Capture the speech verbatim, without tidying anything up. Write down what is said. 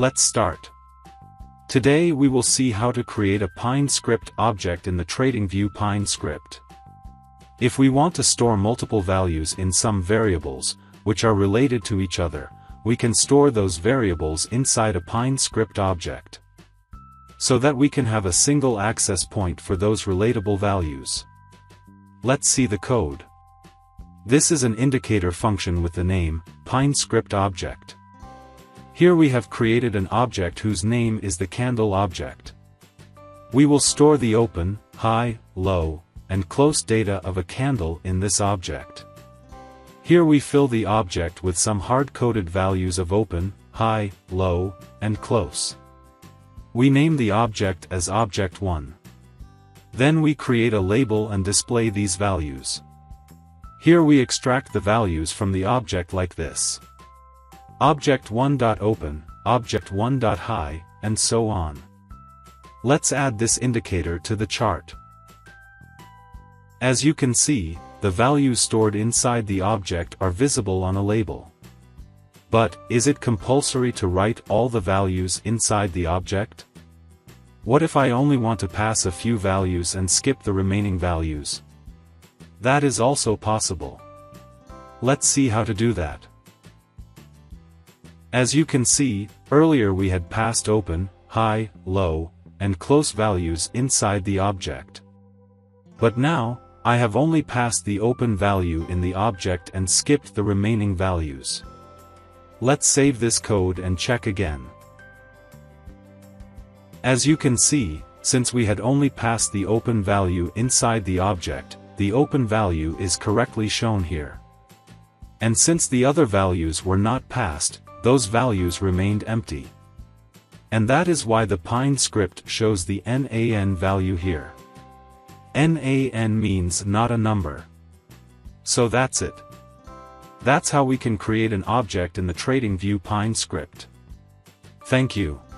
Let's start. Today we will see how to create a Pine Script object in the TradingView Pine Script. If we want to store multiple values in some variables, which are related to each other, we can store those variables inside a Pine Script object, so that we can have a single access point for those relatable values. Let's see the code. This is an indicator function with the name, Pine Script object. Here we have created an object whose name is the candle object. We will store the open, high, low, and close data of a candle in this object. Here we fill the object with some hard-coded values of open, high, low, and close. We name the object as object one. Then we create a label and display these values. Here we extract the values from the object like this. object one dot open, object one dot high, and so on. Let's add this indicator to the chart. As you can see, the values stored inside the object are visible on a label. But, is it compulsory to write all the values inside the object? What if I only want to pass a few values and skip the remaining values? That is also possible. Let's see how to do that. As you can see, earlier we had passed open, high, low, and close values inside the object. But now, I have only passed the open value in the object and skipped the remaining values. Let's save this code and check again. As you can see, since we had only passed the open value inside the object, the open value is correctly shown here. And since the other values were not passed, those values remained empty. And that is why the Pine Script shows the N A N value here. N A N means not a number. So that's it. That's how we can create an object in the TradingView Pine Script. Thank you.